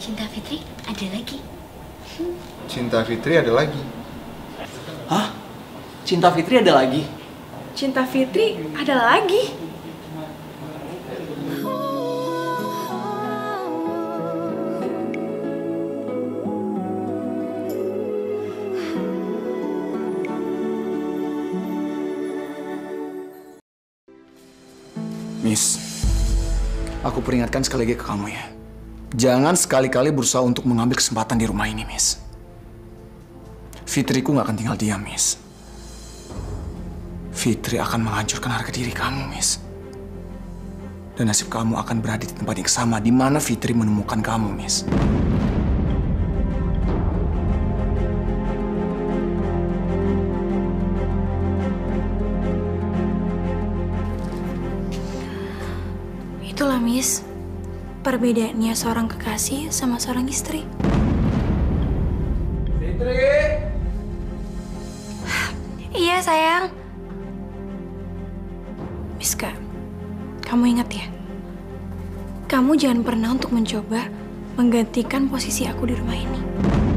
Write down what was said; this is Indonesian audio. Cinta Fitri ada lagi. Cinta Fitri ada lagi. Hah? Cinta Fitri ada lagi? Cinta Fitri ada lagi? Miss, aku peringatkan sekali lagi ke kamu ya. Jangan sekali-kali berusaha untuk mengambil kesempatan di rumah ini, Miss. Fitriku gak akan tinggal diam, Miss. Fitri akan menghancurkan harga diri kamu, Miss. Dan nasib kamu akan berada di tempat yang sama, di mana Fitri menemukan kamu, Miss. Itulah, Miss, perbedaannya seorang kekasih sama seorang istri. Fitri! Iya, sayang. Mischa, kamu ingat ya? Kamu jangan pernah untuk mencoba menggantikan posisi aku di rumah ini.